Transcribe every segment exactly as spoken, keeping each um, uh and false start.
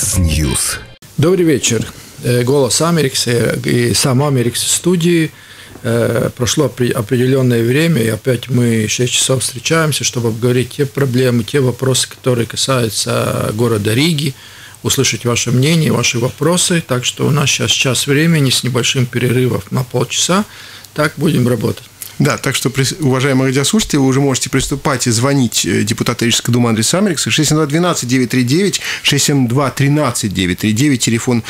Яндекс Ньюс. Добрый вечер. Голос Америкса и сам Америкс в студии. Прошло определенное время, и опять мы шесть часов встречаемся, чтобы обговорить те проблемы, те вопросы, которые касаются города Риги, услышать ваше мнение, ваши вопросы. Так что у нас сейчас час времени с небольшим перерывом на полчаса. Так будем работать. Да, так что, уважаемые радиослушатели, вы уже можете приступать и звонить депутату Рижской думы Андрису Америксу. шесть семь два один два девять три девять, шесть семь два один три девять три девять, телефон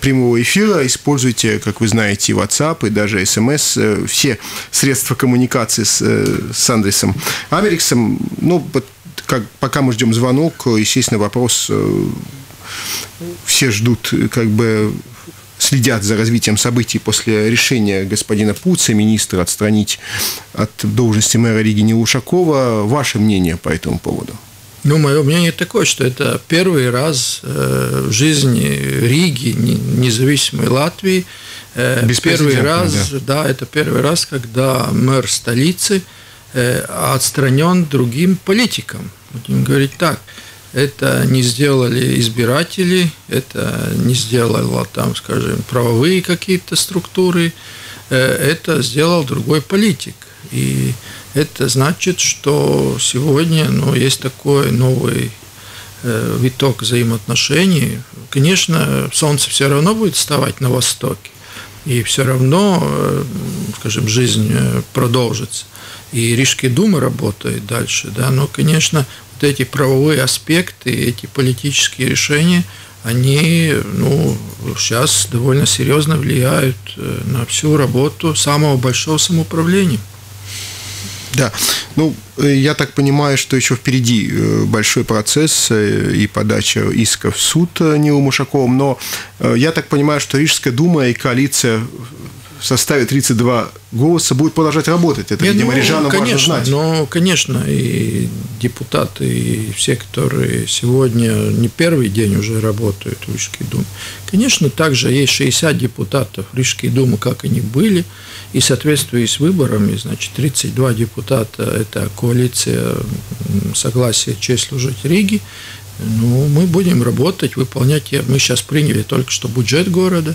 прямого эфира. Используйте, как вы знаете, WhatsApp и даже СМС, все средства коммуникации с, с Андрисом Америксом. Ну, как, пока мы ждем звонок, естественно, вопрос все ждут, как бы... следят за развитием событий после решения господина Пуца, министра, отстранить от должности мэра Риги Нила Шакова. Ваше мнение по этому поводу? Ну, мое мнение такое, что это первый раз в жизни Риги, независимой Латвии, первый раз, да. да, это первый раз, когда мэр столицы отстранен другим политикам. Будем говорить так. Это не сделали избиратели, это не сделала, там, скажем, правовые какие-то структуры, это сделал другой политик. И это значит, что сегодня, ну, есть такой новый виток взаимоотношений. Конечно, солнце все равно будет вставать на востоке, и все равно, скажем, жизнь продолжится. И Рижская дума работает дальше, да, но, конечно... эти правовые аспекты, эти политические решения, они, ну, сейчас довольно серьезно влияют на всю работу самого большого самоуправления. Да, ну, я так понимаю, что еще впереди большой процесс и подача иска в суд Нилу Мушакову, но я так понимаю, что Рижская дума и коалиция... в составе тридцати двух голосов будет продолжать работать. Это, Нет, видимо, ну, рижанам важно знать. Ну, конечно, и депутаты, и все, которые сегодня не первый день уже работают в Рижской думе. Конечно, также есть шестьдесят депутатов Рижской думы, как они были, и в соответствии с выборами, значит, тридцать два депутата – это коалиция согласия «Честь служить Риге». Ну, мы будем работать, выполнять. Мы сейчас приняли только что бюджет города.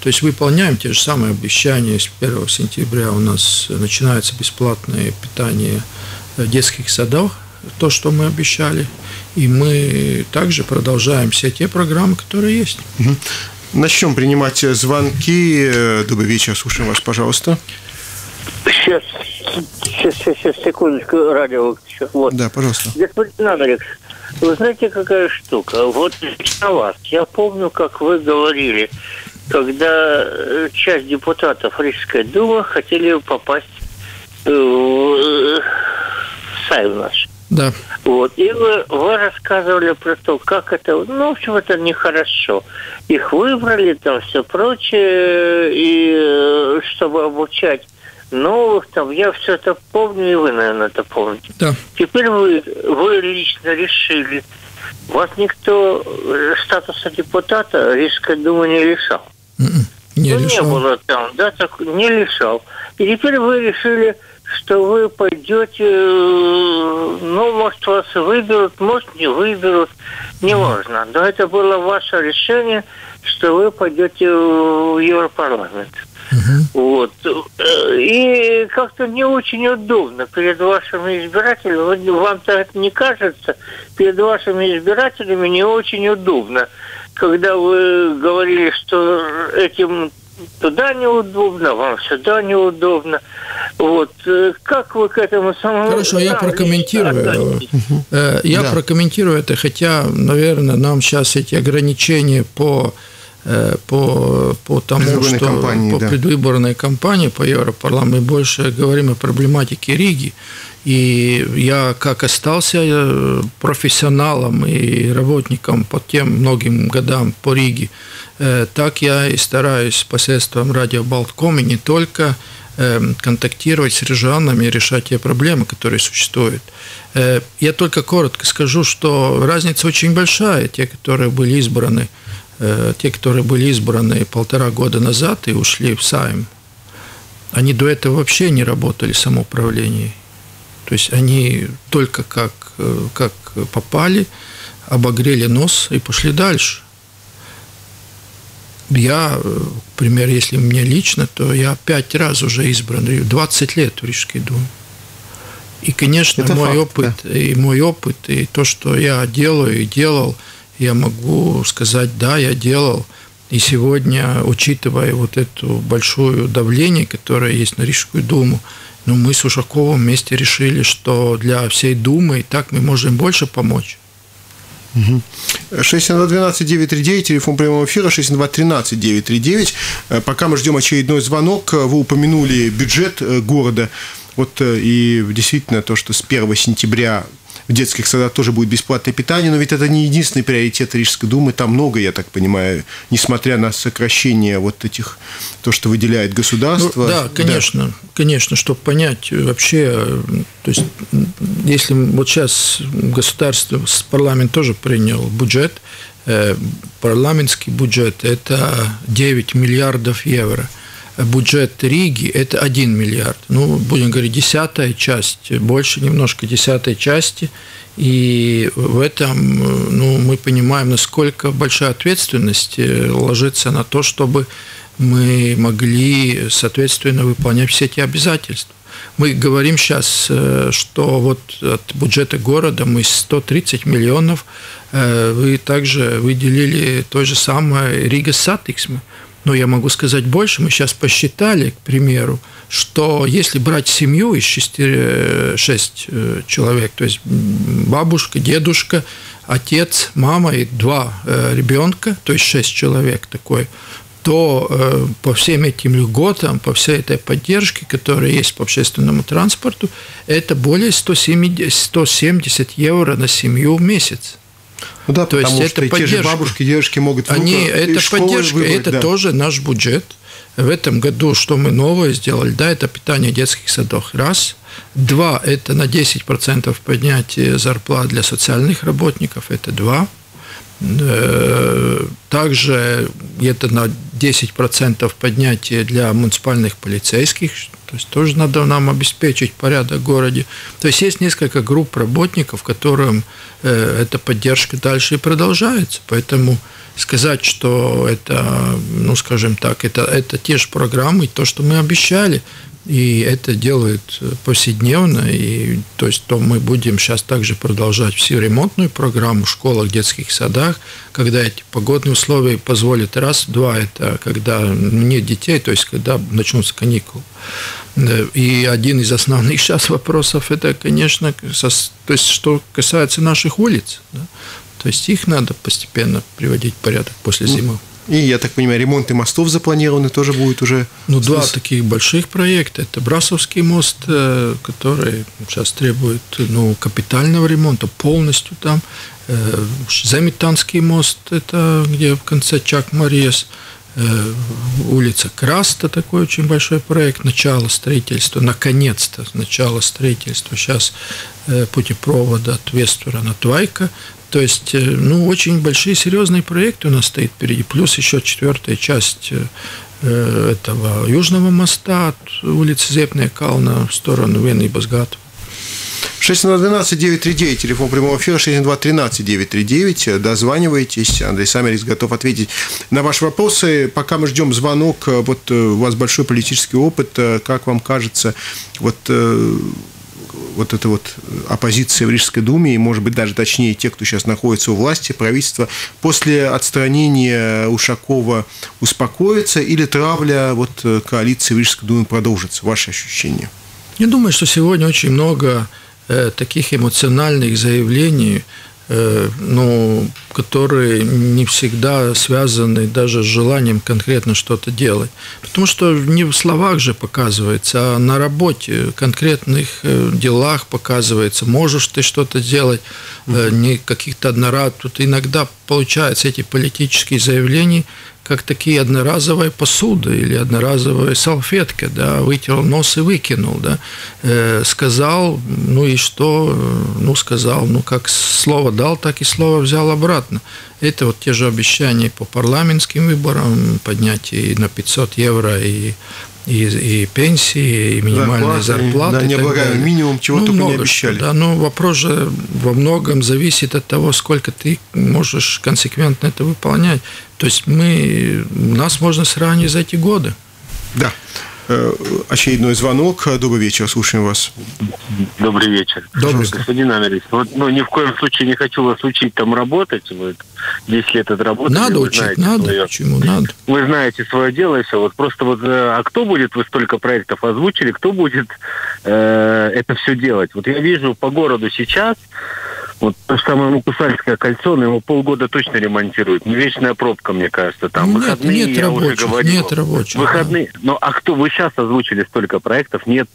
То есть выполняем те же самые обещания. С первого сентября у нас начинается бесплатное питание детских садов, то, что мы обещали. И мы также продолжаем все те программы, которые есть. Угу. Начнем принимать звонки. Добрый вечер, слушаем вас, пожалуйста. Сейчас, сейчас, сейчас, секундочку, радио. Вот. Да, пожалуйста. Господин Америкс, вы знаете, какая штука? Вот на вас. Я помню, как вы говорили, когда часть депутатов Рижской думы хотели попасть в Сайм наш. Да. Вот. И вы, вы рассказывали про то, как это... Ну, в общем, это нехорошо. Их выбрали, там все прочее, и чтобы обучать новых, там, я все это помню, и вы, наверное, это помните. Да. Теперь вы, вы лично решили... Вас никто статуса депутата Рижской думы не лишал. Mm-mm, не ну, лишал. Не было там, да, так, не лишал. И теперь вы решили, что вы пойдете, ну, может, вас выберут, может, не выберут, неважно. Но это было ваше решение, что вы пойдете в Европарламент. Uh-huh. Вот. И как-то не очень удобно перед вашими избирателями, вам так не кажется, перед вашими избирателями не очень удобно, когда вы говорили, что этим туда неудобно, вам сюда неудобно. Вот. Как вы к этому самому... Хорошо, я прокомментирую. Uh-huh. Я да. прокомментирую это, хотя, наверное, нам сейчас эти ограничения по... По, по тому, что кампании, по да. предвыборной кампании по Европарламенту мы больше говорим о проблематике Риги. И я, как остался профессионалом и работником по тем многим годам по Риге, так я и стараюсь посредством радио Болтком и не только контактировать с рижанами и решать те проблемы, которые существуют. Я только коротко скажу, что разница очень большая. Те, которые были избраны Те, которые были избраны полтора года назад и ушли в Сайм, они до этого вообще не работали в самоуправлении. То есть они только как, как попали, обогрели нос и пошли дальше. Я, например, если мне лично, то я пять раз уже избран, двадцать лет в Рижской думе. И, конечно, это мой факт, опыт, да. и мой опыт, и то, что я делаю и делал, я могу сказать, да, я делал. И сегодня, учитывая вот это большое давление, которое есть на Рижскую думу, ну, мы с Ушаковым вместе решили, что для всей думы и так мы можем больше помочь. шесть семь два один два девять три девять, телефон прямого эфира шесть семь два один три девять три девять. Пока мы ждем очередной звонок, вы упомянули бюджет города. Вот и действительно то, что с первого сентября в детских садах тоже будет бесплатное питание, но ведь это не единственный приоритет Рижской думы, там много, я так понимаю, несмотря на сокращение вот этих, то, что выделяет государство. Ну, да, конечно, да. конечно, чтобы понять вообще, то есть, если вот сейчас государство, парламент тоже принял бюджет, парламентский бюджет, это девять миллиардов евро. Бюджет Риги – это один миллиард. Ну, будем говорить, десятая часть, больше немножко десятой части. И в этом, ну, мы понимаем, насколько большая ответственность ложится на то, чтобы мы могли, соответственно, выполнять все эти обязательства. Мы говорим сейчас, что вот от бюджета города мы сто тридцать миллионов, вы также выделили той же самой Рига Сатиксме. Но я могу сказать больше. Мы сейчас посчитали, к примеру, что если брать семью из шести, шести человек, то есть бабушка, дедушка, отец, мама и два ребенка, то есть шесть человек такой, то по всем этим льготам, по всей этой поддержке, которая есть по общественному транспорту, это более сто семьдесят евро на семью в месяц. Ну да, то потому есть что это и те же бабушки, девушки могут внука Они, это поддержка, выбрать, это да. тоже наш бюджет. В этом году что мы новое сделали? Да, это питание детских садов. Раз. Два, это на десять процентов поднятие зарплат для социальных работников. Это два. Также это на десять процентов поднятие для муниципальных полицейских. То есть тоже надо нам обеспечить порядок в городе. То есть есть несколько групп работников, которым эта поддержка дальше и продолжается. Поэтому сказать, что это, ну скажем так, это, это те же программы, то, что мы обещали. И это делают повседневно, и то есть то мы будем сейчас также продолжать всю ремонтную программу в школах, детских садах, когда эти погодные условия позволят раз, два, это когда нет детей, то есть когда начнутся каникулы. И один из основных сейчас вопросов, это, конечно, то есть, что касается наших улиц, да? То есть их надо постепенно приводить в порядок после зимы. И, я так понимаю, ремонты мостов запланированы тоже будет уже... Ну, два таких больших проекта. Это Брасовский мост, который сейчас требует, ну, капитального ремонта полностью там. Заметанский мост, это где в конце Чак-Мариес. Улица Краста, такой очень большой проект. Начало строительства, наконец-то, начало строительства. Сейчас путепровода от Вестура на Твайка. То есть, ну, очень большие, серьезные проекты у нас стоит впереди. Плюс еще четвертая часть этого Южного моста от улицы Зепная Кална в сторону Вены и Базгата. шесть семь два один два девять три девять, телефон прямого эфира шесть семь два один три девять три девять, дозванивайтесь, Андрис Америкс готов ответить на ваши вопросы. Пока мы ждем звонок, вот у вас большой политический опыт, как вам кажется, вот... вот эта вот оппозиция в Рижской думе, и, может быть, даже точнее те, кто сейчас находится у власти, правительство, после отстранения Ушакова успокоится или травля вот коалиции в Рижской думе продолжится? Ваши ощущения? Я думаю, что сегодня очень много э, таких эмоциональных заявлений, э, ну, которые не всегда связаны даже с желанием конкретно что-то делать. Потому что не в словах же показывается, а на работе, в конкретных делах показывается, можешь ты что-то делать, не каких-то одноразовых. Тут иногда получаются эти политические заявления как такие одноразовые посуды или одноразовая салфетка, да, вытер нос и выкинул, да, э, сказал, ну и что, ну сказал, ну как слово дал, так и слово взял обратно. Это вот те же обещания по парламентским выборам, поднятие на пятьсот евро и и, и пенсии, и минимальные зарплаты. Да, необлагаемый минимум, чего ну, только не обещали. Что, да, но вопрос же во многом зависит от того, сколько ты можешь консеквентно это выполнять. То есть мы, нас можно сравнить за эти годы. Да. Очередной звонок. Добрый вечер, слушаем вас. Добрый вечер. Добрый. Господин Америкс, вот, ну, ни в коем случае не хочу вас учить там работать. Вы десять лет отработали. Надо учить, знаете, надо. Свое... Почему? Надо. Вы знаете свое дело и все. Вот просто вот, а кто будет, вы столько проектов озвучили, кто будет э, это все делать? Вот я вижу по городу сейчас, вот то же самое Мукусальское кольцо, но его полгода точно ремонтируют. Вечная пробка, мне кажется, там. Нет, выходные, нет я рабочих, уже говорил. Нет рабочих. Выходные. Да. Ну, а кто? Вы сейчас озвучили столько проектов, нет,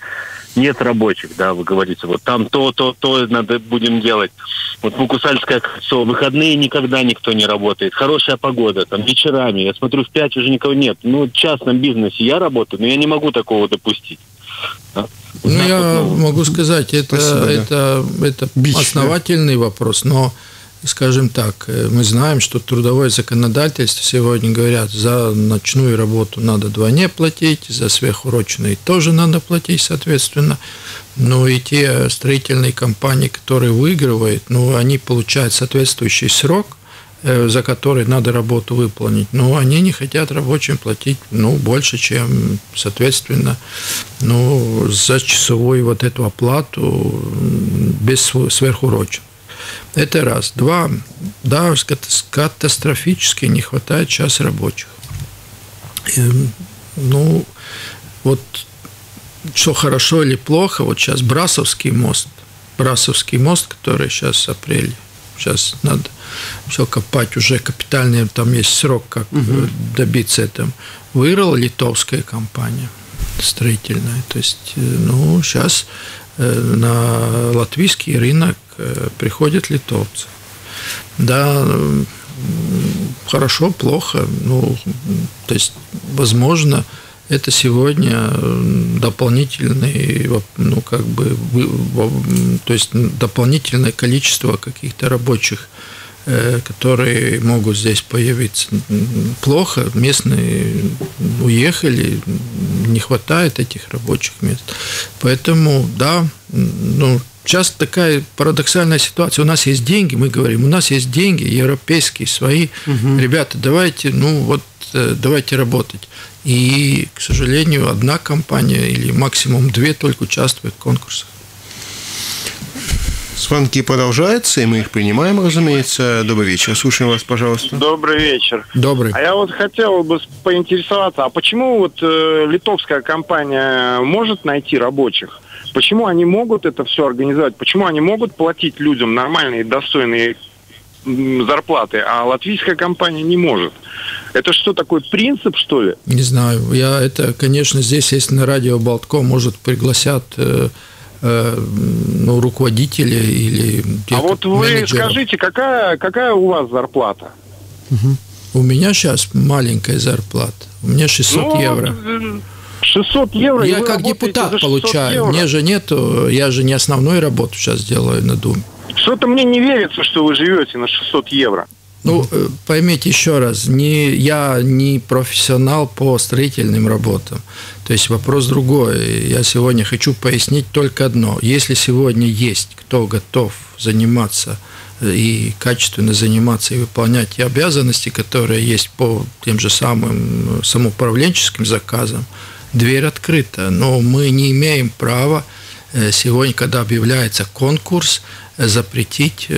нет рабочих, да, вы говорите. Вот там то, то, то надо будем делать. Вот Мукусальское кольцо, выходные никогда никто не работает. Хорошая погода, там вечерами. Я смотрю, в пять уже никого нет. Ну, в частном бизнесе я работаю, но я не могу такого допустить. Ну, я могу сказать, это, Спасибо, да. это, это Бич, основательный да. вопрос, но, скажем так, мы знаем, что трудовое законодательство сегодня говорят, за ночную работу надо вдвойне платить, за сверхурочные тоже надо платить, соответственно. Но и те строительные компании, которые выигрывают, ну, они получают соответствующий срок, за который надо работу выполнить, но они не хотят рабочим платить, ну, больше, чем, соответственно, ну, за часовую вот эту оплату без сверхурочек. Это раз. Два, да, катастрофически не хватает сейчас рабочих. Ну, вот, что хорошо или плохо, вот сейчас Брасовский мост, Брасовский мост, который сейчас в апреле, сейчас надо все копать уже капитальный, там есть срок, как угу. добиться этого. Вырыла литовская компания строительная. То есть, ну, сейчас на латвийский рынок приходят литовцы. Да, хорошо, плохо. Ну, то есть, возможно, это сегодня дополнительный, ну, как бы, то есть, дополнительное количество каких-то рабочих, которые могут здесь появиться. Плохо, местные уехали, не хватает этих рабочих мест. Поэтому, да, ну, сейчас такая парадоксальная ситуация. У нас есть деньги, мы говорим, у нас есть деньги европейские, свои. Угу. Ребята, давайте, ну, вот, давайте работать. И, к сожалению, одна компания или максимум две только участвуют в конкурсах. Звонки продолжаются, и мы их принимаем, разумеется. Добрый вечер. Слушаем вас, пожалуйста. Добрый вечер. Добрый. А я вот хотел бы поинтересоваться, а почему вот э, литовская компания может найти рабочих? Почему они могут это все организовать? Почему они могут платить людям нормальные, достойные зарплаты, а латвийская компания не может? Это что, такой принцип, что ли? Не знаю. Я это, конечно, здесь, если на радио Болтко, может, пригласят... Э, ну, руководителя или... А вот вы менеджера. Скажите, какая, какая у вас зарплата? Угу. У меня сейчас маленькая зарплата. У меня шестьсот ну, евро. шестьсот евро? Я как депутат получаю. Евро. Мне же нету... Я же не основную работу сейчас делаю на Думе. Что-то мне не верится, что вы живете на шестьсот евро. Ну, поймите еще раз, не, я не профессионал по строительным работам. То есть вопрос другой. Я сегодня хочу пояснить только одно. Если сегодня есть кто готов заниматься и качественно заниматься и выполнять те обязанности, которые есть по тем же самым самоуправленческим заказам, дверь открыта. Но мы не имеем права сегодня, когда объявляется конкурс, запретить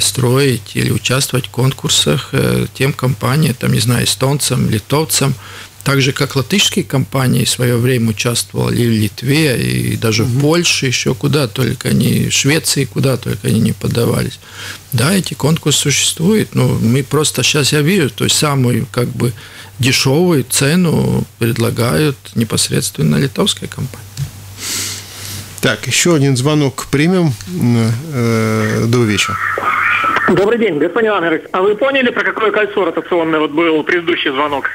строить или участвовать в конкурсах тем компаниям, там, не знаю, эстонцам, литовцам, так же, как латышские компании в свое время участвовали и в Литве, и даже в Польше, еще куда только они, в Швеции, куда только они не подавались. Да, эти конкурсы существуют, но мы просто сейчас, я вижу, то есть самую, как бы, дешевую цену предлагают непосредственно литовская компания. Так, еще один звонок примем. До вечера. Добрый день, господин Америкс. А вы поняли, про какое кольцо ротационное вот был предыдущий звонок?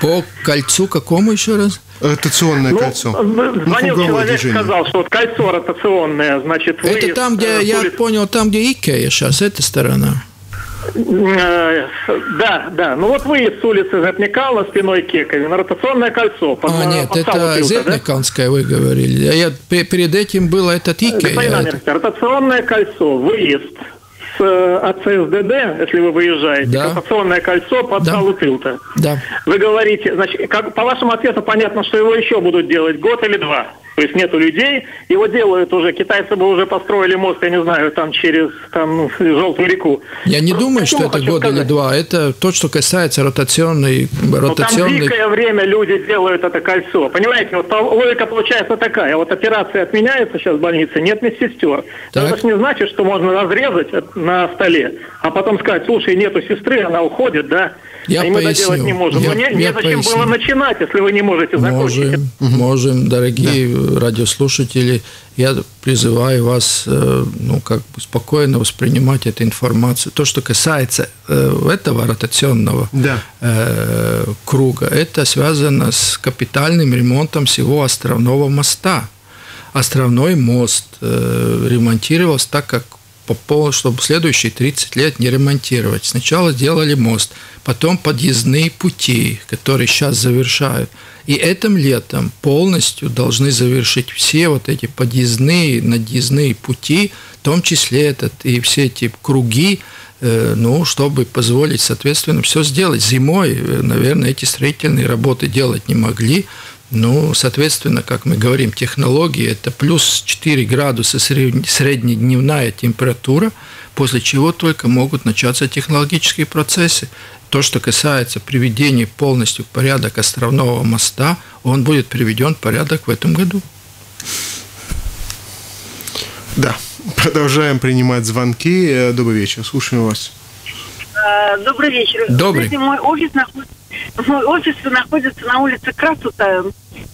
По кольцу какому еще раз? Ротационное ну, кольцо. Звонил ну, человек, движение. Сказал, что вот кольцо ротационное, значит... Это вы там, где, я понял, там, где Икея сейчас, эта сторона. Да, да. Ну вот выезд с улицы Зетникала спиной к Екове на ротационное кольцо. Под, а, нет, это Зетникалское, да? Вы говорили. А я, перед этим было это Икея. Это... Ротационное кольцо, выезд с, от ЦСДД, если вы выезжаете, да. Ротационное кольцо под, да, Салутилта. Да. Вы говорите, значит, как, по вашему ответу понятно, что его еще будут делать год или два. То есть нету людей, его делают уже, китайцы бы уже построили мост, я не знаю, там через там, Желтую реку. Я не думаю, что это год или два, это то, что касается ротационной... ротационной... Там дикое время люди делают это кольцо, понимаете, вот логика получается такая, вот операция отменяется сейчас в больнице, нет медсестер, так. Это же не значит, что можно разрезать на столе, а потом сказать, слушай, нету сестры, она уходит, да? Я поясню. Мы доделать не можем. Я, не, я зачем поясню. Было начинать, если вы не можете закончить? Можем, можем, дорогие, да, радиослушатели. Я призываю вас, ну, как бы спокойно воспринимать эту информацию. То, что касается этого ротационного, да, круга, это связано с капитальным ремонтом всего Островного моста. Островной мост ремонтировался так, как чтобы следующие тридцать лет не ремонтировать. Сначала делали мост, потом подъездные пути, которые сейчас завершают. И этим летом полностью должны завершить все вот эти подъездные, надъездные пути, в том числе этот и все эти круги, ну, чтобы позволить, соответственно, все сделать. Зимой, наверное, эти строительные работы делать не могли. Ну, соответственно, как мы говорим, технологии – это плюс четыре градуса среднедневная температура, после чего только могут начаться технологические процессы. То, что касается приведения полностью в порядок Островного моста, он будет приведен в порядок в этом году. Да, продолжаем принимать звонки. Добрый вечер, слушаем вас. Добрый вечер. Добрый. Знаете, мой офис находится... Мой офис находится на улице Красута,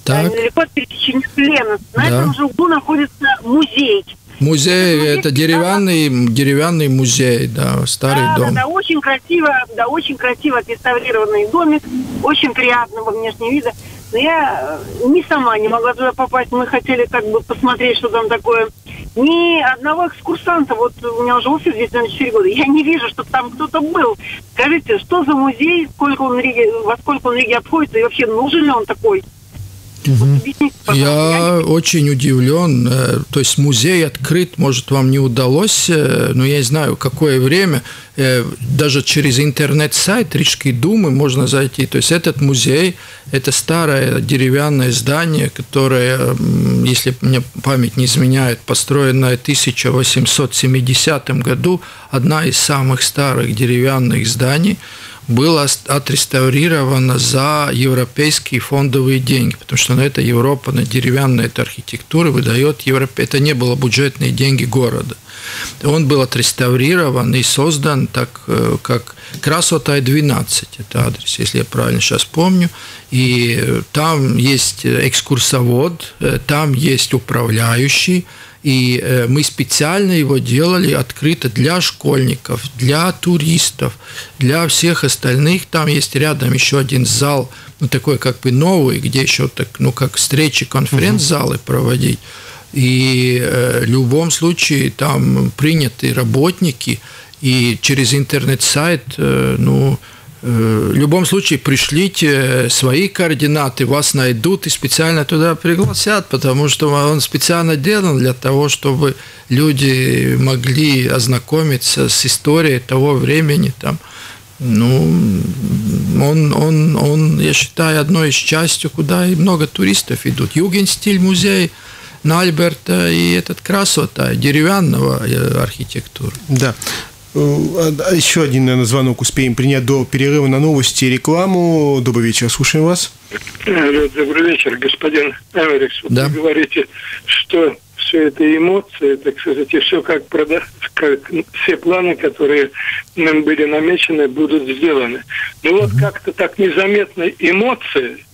недалеко от пересечения Лены. На, да, этом же углу находится музей. Музей, это, это деревянный, да, деревянный музей, да, старый, да, дом. Да, да, очень красиво, да, очень красиво отреставрированный домик, очень приятного внешнего вида. Но я ни сама не могла туда попасть, мы хотели как бы посмотреть, что там такое. Ни одного экскурсанта, вот у меня уже офис здесь, наверное, четыре года, я не вижу, чтобы там кто-то был. Скажите, что за музей, сколько он Риге, во сколько он Риге обходится, и вообще нужен ли он такой? Угу. Я очень удивлен. То есть музей открыт, может, вам не удалось, но я не знаю, какое время. Даже через интернет-сайт Рижской думы можно зайти. То есть этот музей – это старое деревянное здание, которое, если мне память не изменяет, построено в тысяча восемьсот семидесятом году, одна из самых старых деревянных зданий. Было отреставрировано за европейские фондовые деньги, потому что на это Европа, на деревянную архитектуру выдает Европе. Это не было бюджетные деньги города. Он был отреставрирован и создан так, как Красота двенадцать, это адрес, если я правильно сейчас помню. И там есть экскурсовод, там есть управляющий. И мы специально его делали открыто для школьников, для туристов, для всех остальных. Там есть рядом еще один зал, ну, такой как бы новый, где еще так, ну, как встречи, конференц-залы проводить. И э, в любом случае там приняты работники, и через интернет-сайт, э, ну... В любом случае, пришлите свои координаты, вас найдут и специально туда пригласят, потому что он специально делан для того, чтобы люди могли ознакомиться с историей того времени. Там, ну, он, он, он, я считаю, одной из частью, куда и много туристов идут. Югенстиль музей на Альберта и этот Красота деревянного архитектуры. Да. Еще один, наверное, звонок успеем принять до перерыва на новости и рекламу. Добрый вечер, слушаем вас. Добрый вечер, господин Америкс. Да. Вы говорите, что все это эмоции, так сказать, и все как, прода... как все планы, которые нам были намечены, будут сделаны. Но вот mm-hmm. как-то так незаметно эмоции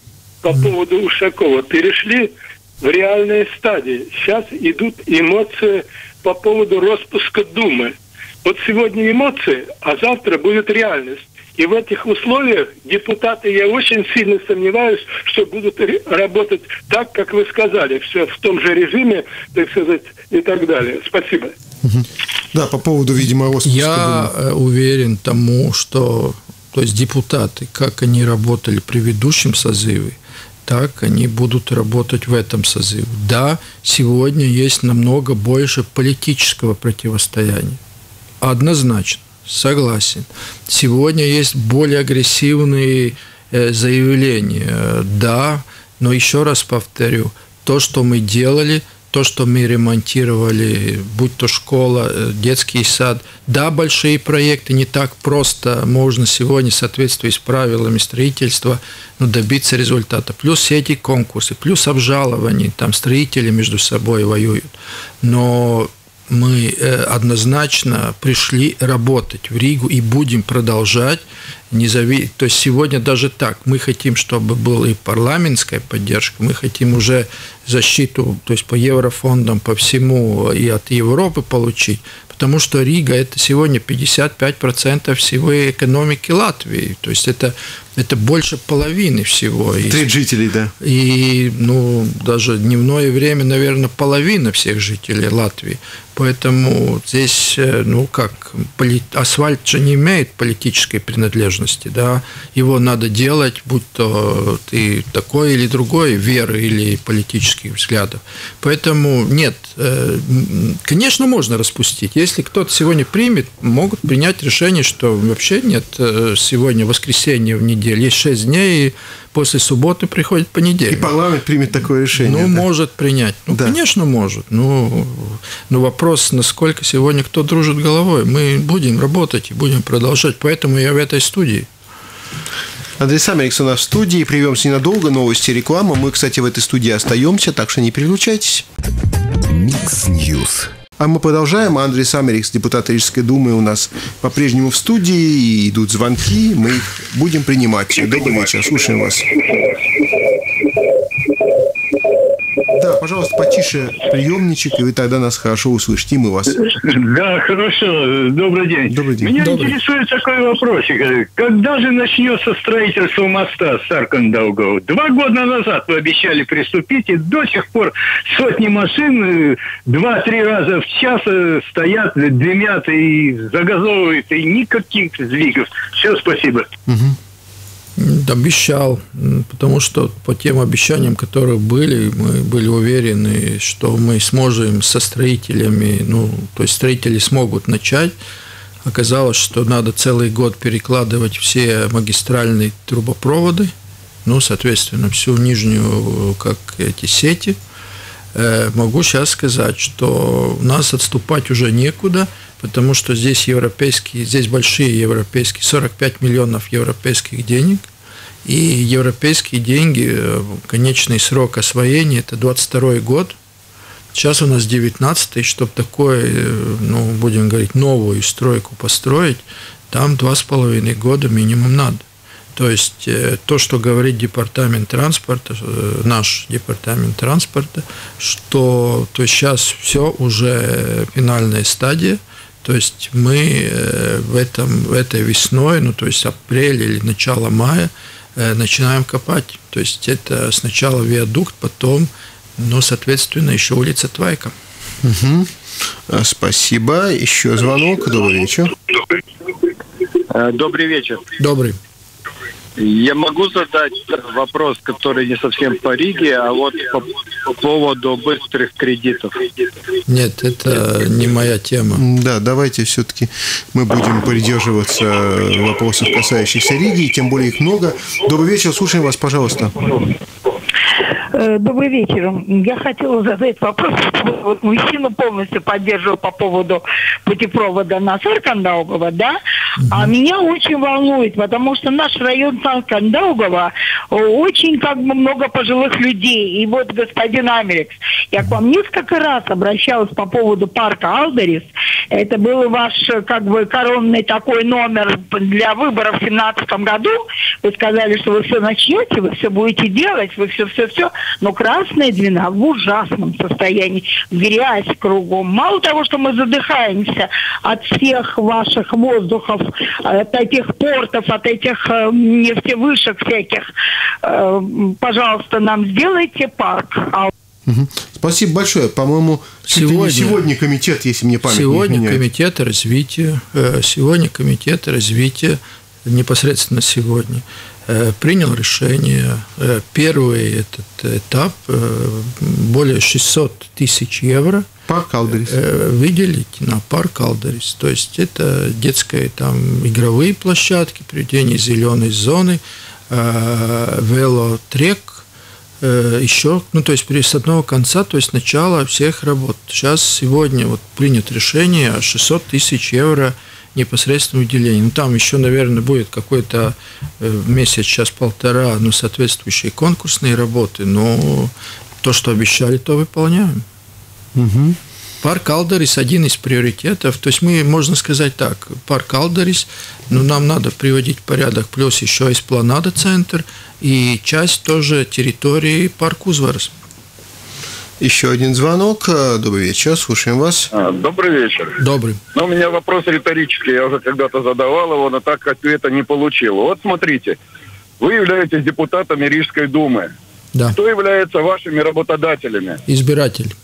по mm-hmm. поводу Ушакова перешли в реальные стадии. Сейчас идут эмоции по поводу распуска Думы. Вот сегодня эмоции, а завтра будет реальность. И в этих условиях депутаты, я очень сильно сомневаюсь, что будут работать так, как вы сказали, все в том же режиме, так сказать, и так далее. Спасибо. Угу. Да, по поводу, видимо, Островской Я думы. уверен тому, что то есть депутаты, как они работали при предыдущем созыве, так они будут работать в этом созыве. Да, сегодня есть намного больше политического противостояния. Однозначно, согласен. Сегодня есть более агрессивные заявления. Да, но еще раз повторю, то, что мы делали, то, что мы ремонтировали, будь то школа, детский сад. Да, большие проекты не так просто можно сегодня в соответствии с правилами строительства, но добиться результата. Плюс эти конкурсы, плюс обжалование, там строители между собой воюют. Но мы однозначно пришли работать в Ригу и будем продолжать. Незави... То есть сегодня даже так, мы хотим, чтобы была и парламентская поддержка, мы хотим уже защиту, то есть по еврофондам, по всему и от Европы получить, потому что Рига – это сегодня пятьдесят пять процентов всего экономики Латвии, то есть это, это больше половины всего. Треть жителей, да. И ну, даже дневное время, наверное, половина всех жителей Латвии. Поэтому здесь, ну как, асфальт же не имеет политической принадлежности, да, его надо делать, будь то ты такой или другой веры или политических взглядов. Поэтому нет, конечно, можно распустить. Если кто-то сегодня примет, могут принять решение, что вообще нет, сегодня воскресенье в неделю, есть шесть дней, и после субботы приходит понедельник. И парламент примет такое решение. Ну, да? Может принять. Ну, да. Конечно, может. Но, но вопрос, насколько сегодня кто дружит головой. Мы будем работать и будем продолжать. Поэтому я в этой студии. Андрис Америкс у нас в студии. Прервемся ненадолго. Новости, реклама. Мы, кстати, в этой студии остаемся, так что не переключайтесь. Микс Ньюс. А мы продолжаем. Андрис Америкс, депутат Рижской думы, у нас по-прежнему в студии. Идут звонки. Мы их будем принимать. Добрый вечер. Слушаем вас. Да, пожалуйста, потише приемничек, и вы тогда нас хорошо услышите, мы вас. Да, хорошо. Добрый день. Добрый день. Меня Добрый. интересует такой вопросик. Когда же начнется строительство моста Саркандаугава? Два года назад вы обещали приступить, и до сих пор сотни машин два-три раза в час стоят, дымят и загазовывают, и никаких сдвигов. Все, спасибо. Угу. Обещал, потому что по тем обещаниям, которые были, мы были уверены, что мы сможем со строителями, ну, то есть строители смогут начать. Оказалось, что надо целый год перекладывать все магистральные трубопроводы, ну, соответственно, всю нижнюю, как эти сети. Могу сейчас сказать, что у нас отступать уже некуда, потому что здесь европейские, здесь большие европейские, сорок пять миллионов европейских денег, и европейские деньги, конечный срок освоения – это двадцать второй год. Сейчас у нас девятнадцатый, чтобы такое, ну, будем говорить, новую стройку построить, там два с половиной года минимум надо. То есть то, что говорит департамент транспорта, наш департамент транспорта, что то сейчас все уже финальная стадия, то есть мы в этом, этой весной, ну то есть апрель или начало мая начинаем копать. То есть это сначала виадукт, потом, ну, соответственно, еще улица Твайка. Угу. Спасибо. Еще звонок. Добрый вечер. Добрый вечер. Добрый. Я могу задать вопрос, который не совсем по Риге, а вот по, по поводу быстрых кредитов. Нет, это не моя тема. Да, давайте все-таки мы будем придерживаться вопросов, касающихся Риги, тем более их много. Добрый вечер, слушаем вас, пожалуйста. Добрый вечер. Я хотела задать вопрос. Вот мужчина полностью поддерживал по поводу путепровода на Саркандаугава, да? Mm-hmm. А меня очень волнует, потому что наш район Саркандаугава очень как бы много пожилых людей. И вот господин Америкс, я к вам несколько раз обращалась по поводу парка Алдерис. Это был ваш как бы коронный такой номер для выборов в две тысячи семнадцатом году. Вы сказали, что вы все начнете, вы все будете делать, вы все-все-все. Но Красная Двина в ужасном состоянии, грязь кругом. Мало того, что мы задыхаемся от всех ваших воздухов, от этих портов, от этих э, нефтевышек всяких, э, пожалуйста, нам сделайте парк. Угу. Спасибо большое. По-моему, сегодня, сегодня комитет, если мне память сегодня не изменяет. Комитет развития, сегодня комитет развития, непосредственно сегодня, принял решение. Первый этот этап, более шестьсот тысяч евро, Парк Алдерис. Выделить на парк Алдерис. То есть это детские там игровые площадки, приведение зеленой зоны, велотрек, еще, ну то есть с одного конца, то есть начало всех работ. Сейчас сегодня вот принято решение о шестьсот тысяч евро непосредственно выделение. Ну, там еще, наверное, будет какой-то месяц, сейчас полтора, ну, соответствующие конкурсные работы, но то, что обещали, то выполняем. Угу. Парк Алдерис один из приоритетов, то есть мы, можно сказать так, парк Алдерис, но ну, нам надо приводить в порядок, плюс еще эспланада центр и часть тоже территории парк Узварс. Еще один звонок. Добрый вечер, слушаем вас. А, добрый вечер. Добрый. Ну, у меня вопрос риторический, я уже когда-то задавал его, но так ответа не получил. Вот смотрите, вы являетесь депутатами Рижской думы. Да. Кто является вашими работодателями? Избиратель.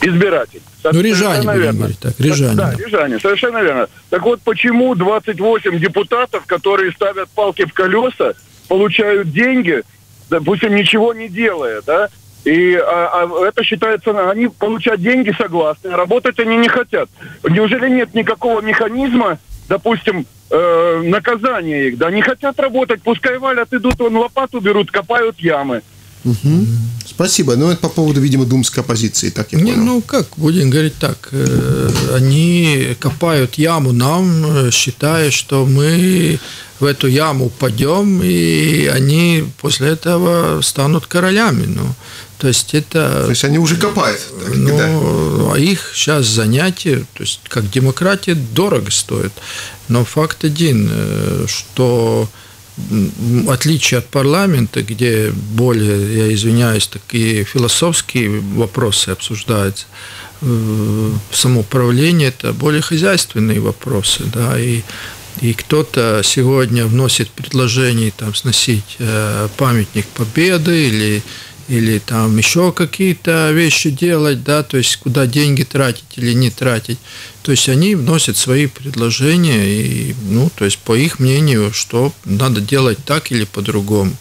Избиратель. Ну, рижане, будем говорить так. Рижане. Да, да, рижане, совершенно верно. Так вот, почему двадцать восемь депутатов, которые ставят палки в колеса, получают деньги, допустим, ничего не делая, да? И а, а это считается, они получают деньги согласны, работать они не хотят. Неужели нет никакого механизма, допустим, э, наказания их? Да, не хотят работать, пускай валят, идут, вон лопату берут, копают ямы. Угу. Спасибо. Ну, это по поводу, видимо, думской оппозиции, так я понял. Не, ну, как, будем говорить так, э, они копают яму нам, считая, что мы в эту яму упадем, и они после этого станут королями, ну. То есть это... То есть они уже копают. Так, ну, да. А их сейчас занятие, то есть как демократия, дорого стоит. Но факт один, что в отличие от парламента, где более, я извиняюсь, такие философские вопросы обсуждаются, самоуправление – это более хозяйственные вопросы, да, и... И кто-то сегодня вносит предложение там, сносить э, памятник Победы или, или там еще какие-то вещи делать, да, то есть куда деньги тратить или не тратить. То есть они вносят свои предложения, и, ну, то есть по их мнению, что надо делать так или по-другому.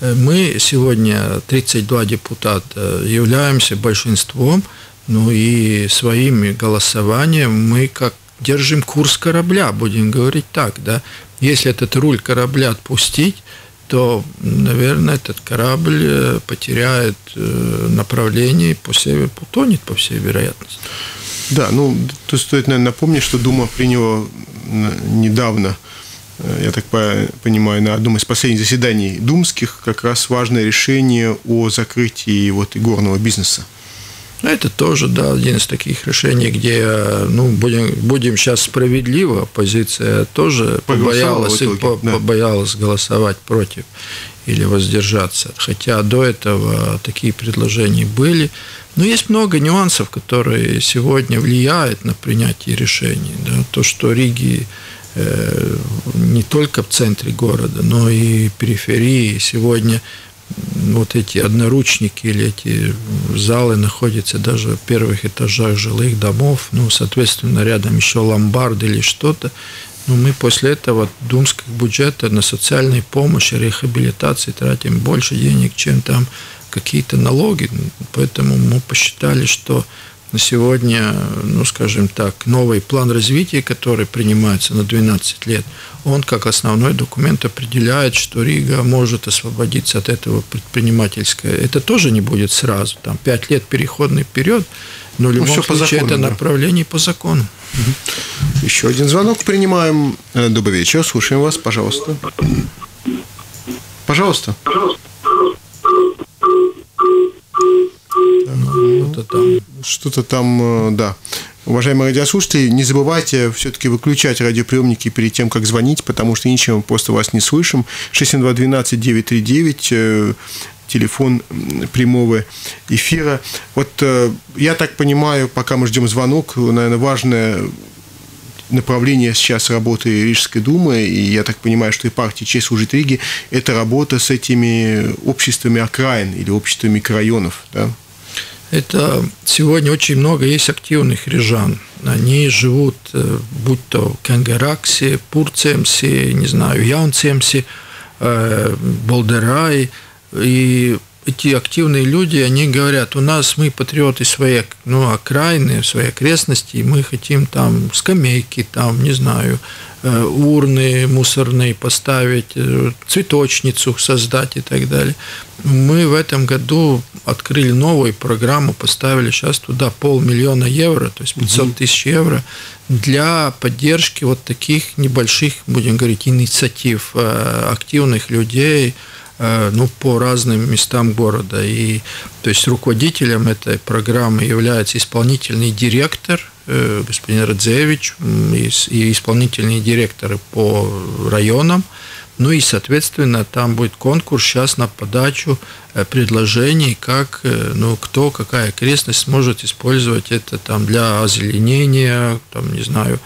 Мы сегодня, тридцать два депутата, являемся большинством, ну и своими голосованием мы как держим курс корабля, будем говорить так, да. Если этот руль корабля отпустить, то, наверное, этот корабль потеряет направление, по северу потонет, по всей вероятности. Да, ну, тут стоит, наверное, напомнить, что Дума приняла недавно, я так понимаю, на одном из последних заседаний думских как раз важное решение о закрытии вот игорного бизнеса. Это тоже, да, один из таких решений, где, ну, будем, будем сейчас справедливо, оппозиция тоже побоялась, итоге, по, да. побоялась голосовать против или воздержаться. Хотя до этого такие предложения были. Но есть много нюансов, которые сегодня влияют на принятие решений. Да? То, что Риги э, не только в центре города, но и в периферии сегодня... Вот эти одноручники или эти залы находятся даже в первых этажах жилых домов, ну, соответственно, рядом еще ломбард или что-то. Но мы после этого думских бюджета на социальную помощь, реабилитации тратим больше денег, чем там какие-то налоги. Поэтому мы посчитали, что на сегодня, ну, скажем так, новый план развития, который принимается на двенадцать лет, он как основной документ определяет, что Рига может освободиться от этого предпринимательского. Это тоже не будет сразу, там, пять лет переходный период, но в любом ну, случае закону, это да. направление по закону. Угу. Еще один звонок принимаем. Добрый вечер, слушаем вас, пожалуйста. Пожалуйста. Что-то там. Что-то там, да. Уважаемые радиослушатели, не забывайте все-таки выключать радиоприемники перед тем, как звонить, потому что ничего, просто вас не слышим. шесть семь два один два девять три девять, телефон прямого эфира. Вот я так понимаю, пока мы ждем звонок, наверное, важное направление сейчас работы Рижской думы, и я так понимаю, что и партия «Честь служить Риге» – это работа с этими обществами окраин или обществами районов, да? Это сегодня очень много есть активных рижан. Они живут, будь то в Кенгараксе, Пурцемсе, не знаю, Яунцемсе, Болдерае. И эти активные люди, они говорят, у нас мы патриоты своей, ну, окраины, своей окрестности, и мы хотим там скамейки, там, не знаю, урны мусорные поставить, цветочницу создать и так далее. Мы в этом году открыли новую программу, поставили сейчас туда полмиллиона евро, то есть пятьсот тысяч евро, для поддержки вот таких небольших, будем говорить, инициатив активных людей, ну, по разным местам города. И, то есть, руководителем этой программы является исполнительный директор, господин Радзеевич, и исполнительные директоры по районам. Ну и, соответственно, там будет конкурс сейчас на подачу предложений, как, ну, кто, какая окрестность сможет использовать это там для озеленения, там, не знаю,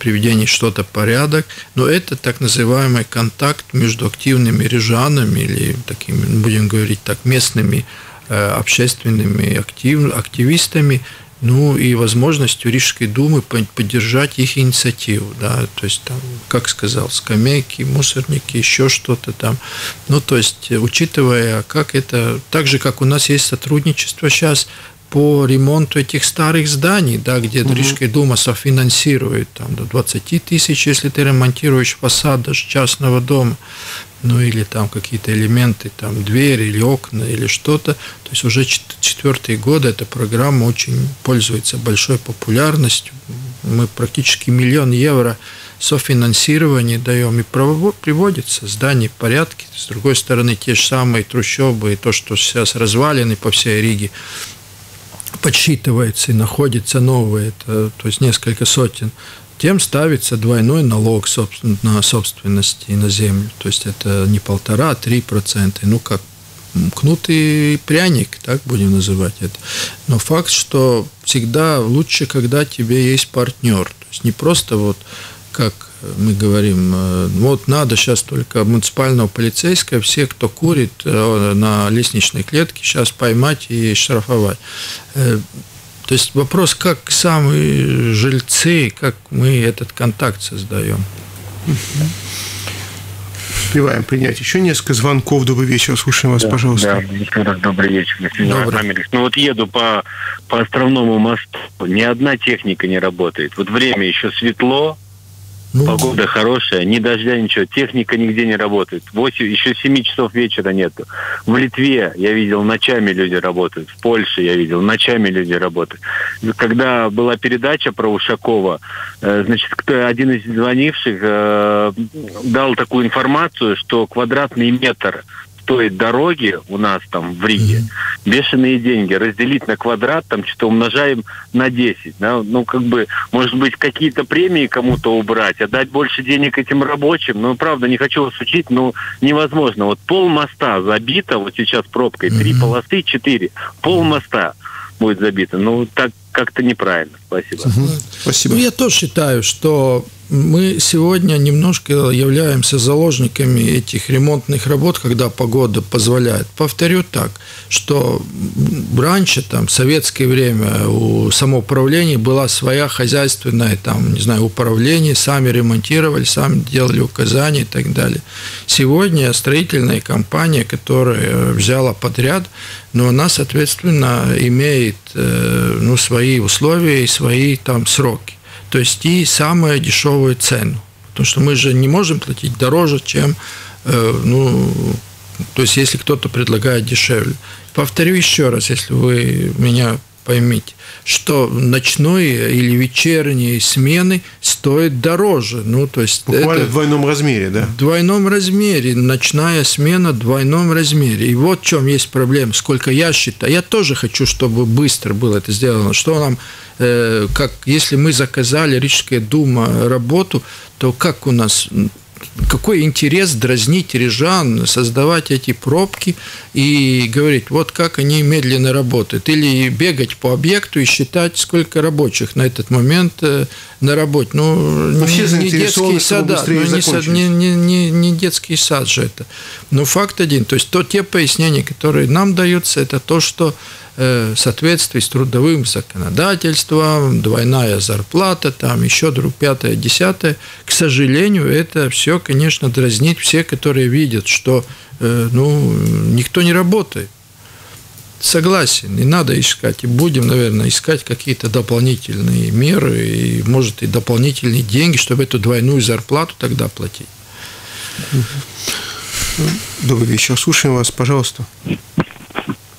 приведения что-то в порядок. Но это так называемый контакт между активными рижанами или такими, будем говорить так, местными общественными актив, активистами, ну и возможностью Рижской думы поддержать их инициативу, да, то есть там, как сказал, скамейки, мусорники, еще что-то там, ну то есть учитывая, как это, так же как у нас есть сотрудничество сейчас по ремонту этих старых зданий, да, где угу. Рижская дума софинансирует там до двадцати тысяч, если ты ремонтируешь фасад даже частного дома, ну или там какие-то элементы, там двери или окна или что-то. То есть уже четвертый год эта программа очень пользуется большой популярностью. Мы практически миллион евро софинансирования даем, и приводится здание в порядке. С другой стороны, те же самые трущобы и то, что сейчас развалины по всей Риге, подсчитывается и находится новые, это, то есть несколько сотен. Тем ставится двойной налог на собственность и на землю. То есть это не полтора, а три процента. Ну, как кнут и пряник, так будем называть это. Но факт, что всегда лучше, когда тебе есть партнер. То есть не просто вот, как мы говорим, вот надо сейчас только муниципального полицейского, все, кто курит на лестничной клетке, сейчас поймать и штрафовать. То есть вопрос, как сами жильцы, как мы этот контакт создаем. Успеваем принять еще несколько звонков. Добрый вечер, слушаем вас, да, пожалуйста. Да, еще раз добрый вечер. Добрый. Ну вот еду по, по Островному мосту, ни одна техника не работает. Вот время еще светло, ну, погода хорошая, ни дождя, ничего. Техника нигде не работает. восемь, еще семи часов вечера нету. В Литве я видел, ночами люди работают. В Польше я видел, ночами люди работают. Когда была передача про Ушакова, значит, кто, один из звонивших э, дал такую информацию, что квадратный метр стоит дороги у нас там в Риге, mm-hmm. бешеные деньги, разделить на квадрат, там что-то умножаем на десять, да? Ну, как бы, может быть, какие-то премии кому-то убрать, отдать больше денег этим рабочим, ну, правда, не хочу вас учить, но невозможно, вот пол моста забито, вот сейчас пробкой, mm-hmm. три полосы, четыре, пол моста будет забито, ну, так как-то неправильно, спасибо. Mm-hmm. Спасибо. Ну, я тоже считаю, что мы сегодня немножко являемся заложниками этих ремонтных работ, когда погода позволяет. Повторю так, что раньше, там, в советское время, у самоуправления была своя хозяйственная, там, не знаю, управление, сами ремонтировали, сами делали указания и так далее. Сегодня строительная компания, которая взяла подряд, но она, соответственно, имеет, ну, свои условия и свои, там, сроки. То есть и самую дешевую цену. Потому что мы же не можем платить дороже, чем, э, ну, то есть если кто-то предлагает дешевле. Повторю еще раз, если вы меня поймите, что ночные или вечерние смены стоят дороже. Ну, то есть буквально в двойном размере, да? В двойном размере. Ночная смена в двойном размере. И вот в чем есть проблема. Сколько я считаю. Я тоже хочу, чтобы быстро было это сделано. Что нам, э, как если мы заказали Рижская дума работу, то как у нас... Какой интерес дразнить рижан, создавать эти пробки и говорить, вот как они медленно работают. Или бегать по объекту и считать, сколько рабочих на этот момент на работе. Ну, ну все не детские сада, ну, не, не, не, не детский сад же это. Но факт один, то есть то, те пояснения, которые нам даются, это то, что в соответствии с трудовым законодательством, двойная зарплата, там еще друг пятое, десятое. К сожалению, это все, конечно, дразнит все, которые видят, что ну, никто не работает. Согласен, не надо искать. И будем, наверное, искать какие-то дополнительные меры, и, может, и дополнительные деньги, чтобы эту двойную зарплату тогда платить. Добрый вечер, слушаем вас, пожалуйста.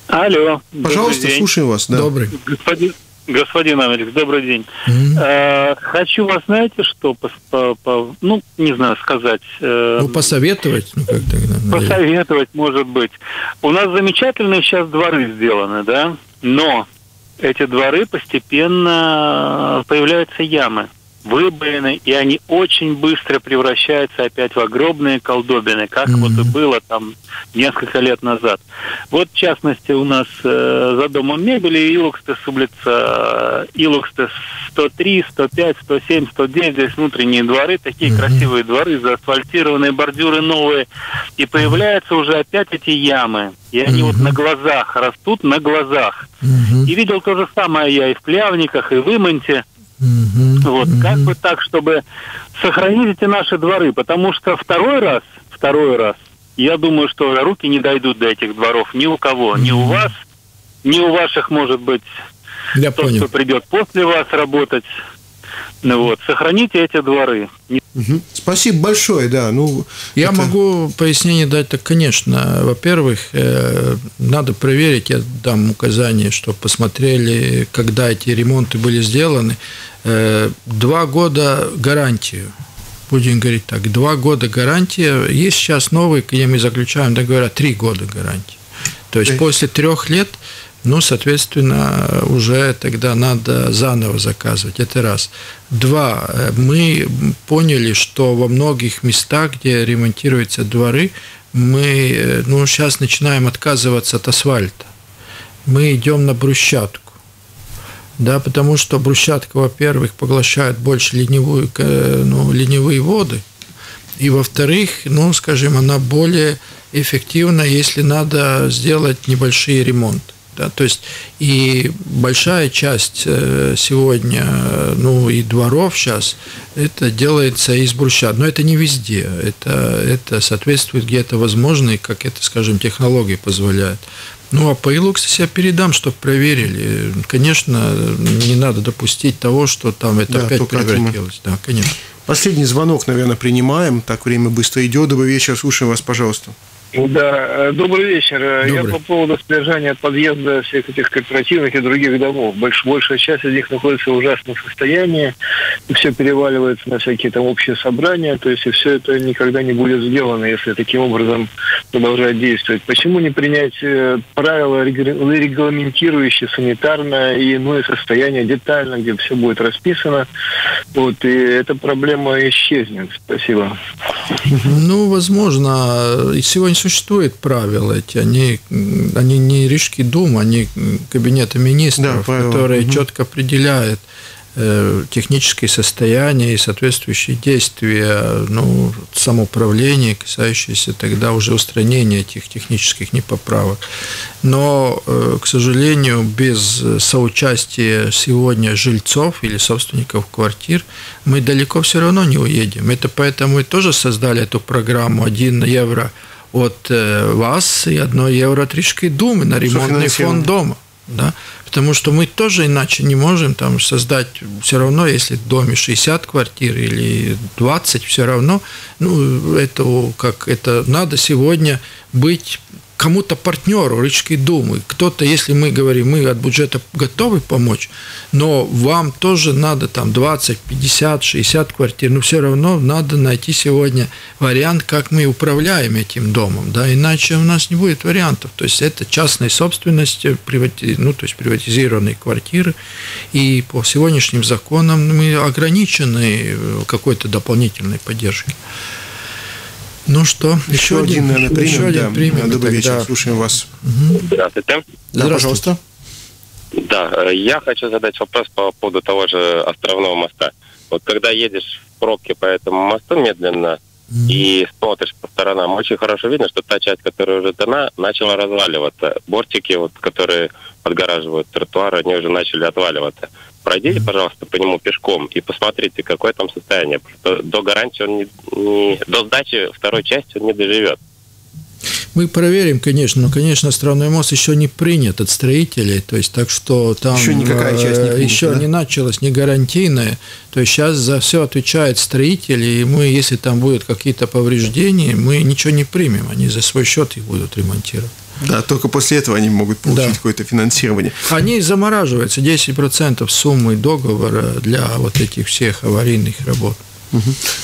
Алло. Пожалуйста, слушаем вас. Да. Добрый. Господин, господин Америкс, добрый день. Mm-hmm. э, хочу вас, знаете, что, по, по, по, ну, не знаю, сказать. Э, ну, посоветовать. Ну, как тогда, посоветовать, может быть. У нас замечательные сейчас дворы сделаны, да, но эти дворы постепенно появляются ямы, выбоины, и они очень быстро превращаются опять в огромные колдобины, как mm-hmm. вот и было там несколько лет назад. Вот, в частности, у нас э, за домом мебели Илокстес, улица Илокстес сто три, сто пять, сто семь, сто девять, здесь внутренние дворы, такие mm-hmm. красивые дворы, заасфальтированные, бордюры новые, и появляются уже опять эти ямы. И они mm-hmm. вот на глазах растут, на глазах. Mm-hmm. И видел то же самое я и в Плявниках, и в Иманте. Вот, как бы так, чтобы сохранить эти наши дворы, потому что второй раз, второй раз, я думаю, что руки не дойдут до этих дворов ни у кого, ни у вас, ни у ваших, может быть, я тот, понял. Кто придет после вас работать. Ну вот, сохраните эти дворы. Угу. Спасибо большое, да. Ну, я это... могу пояснение дать, так, конечно. Во-первых, э, надо проверить, я дам указание, чтобы посмотрели, когда эти ремонты были сделаны. Э, два года гарантию. Будем говорить так, два года гарантия. Есть сейчас новые, где мы заключаем договора, три года гарантии. То есть, да. После трех лет... Ну, соответственно, уже тогда надо заново заказывать. Это раз. Два. Мы поняли, что во многих местах, где ремонтируются дворы, мы ну, сейчас начинаем отказываться от асфальта. Мы идем на брусчатку. Да, потому что брусчатка, во-первых, поглощает больше ливневую, ну, ливневые воды. И, во-вторых, ну, скажем, она более эффективна, если надо сделать небольшие ремонты. Да, то есть и большая часть сегодня, ну и дворов сейчас, это делается из брусчатки. Но это не везде, это, это соответствует где-то возможно, и как это, скажем, технологии позволяют. Ну а по Илокстесу я передам, чтобы проверили. Конечно, не надо допустить того, что там это да, опять превратилось. Да, конечно. Последний звонок, наверное, принимаем, так время быстро идет. Добрый вечер, слушаем вас, пожалуйста. Да, добрый вечер. Добрый. Я по поводу содержания подъезда всех этих кооперативных и других домов. Больш, большая часть из них находится в ужасном состоянии. И все переваливается на всякие там общие собрания. То есть и все это никогда не будет сделано, если таким образом продолжать действовать. Почему не принять правила, регламентирующие санитарное и иное состояние детально, где все будет расписано? Вот, и эта проблема исчезнет. Спасибо. Ну, возможно, сегодня существуют правила эти, они, они не Рижские думы, они кабинеты министров, да, которые угу. четко определяют э, технические состояния и соответствующие действия, ну, самоуправления, касающиеся тогда уже устранения этих технических непоправок. Но, э, к сожалению, без соучастия сегодня жильцов или собственников квартир мы далеко все равно не уедем. Это поэтому и тоже создали эту программу один евро от вас и одно евро от Рижской думы на ремонтный фонд дома. Да? Потому что мы тоже иначе не можем там создать, все равно, если в доме шестьдесят квартир или двадцать, все равно, ну, это, как, это надо сегодня быть кому-то партнеру Рижской думы. Кто-то, если мы говорим, мы от бюджета готовы помочь, но вам тоже надо там двадцать, пятьдесят, шестьдесят квартир, но все равно надо найти сегодня вариант, как мы управляем этим домом, да, иначе у нас не будет вариантов. То есть это частная собственность, привати... ну, то есть приватизированные квартиры, и по сегодняшним законам мы ограничены какой-то дополнительной поддержкой. Ну что, еще, еще один, наверное, примем. Еще один, да, примем. Добрый тогда... вечер, слушаем вас. Угу. Здравствуйте. Да, пожалуйста. Да, я хочу задать вопрос по поводу того же Островного моста. Вот когда едешь в пробке по этому мосту медленно, Mm-hmm. И смотришь по сторонам, очень хорошо видно, что та часть, которая уже дана, начала разваливаться. Бортики, вот, которые подгораживают тротуар, они уже начали отваливаться. Пройдите, mm-hmm. пожалуйста, по нему пешком и посмотрите, какое там состояние. До гарантии он не, не, до сдачи второй части он не доживет. Мы проверим, конечно, но, конечно, Островной мост еще не принят от строителей, то есть так что там еще, никакая часть не, принята, еще да? не началась, не гарантийная, то есть сейчас за все отвечают строители, и мы, если там будут какие-то повреждения, мы ничего не примем, они за свой счет их будут ремонтировать. Да, только после этого они могут получить да. какое-то финансирование. Они замораживаются, десять процентов суммы договора для вот этих всех аварийных работ. Угу.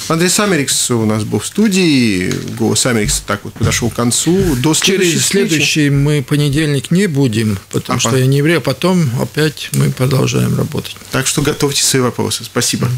Андрис Америкс у нас был в студии, голос Америкса так вот подошел к концу. До следующей Через следующий мы понедельник не будем, потому а что по... я не еврей, а потом опять мы продолжаем работать. Так что готовьте свои вопросы. Спасибо.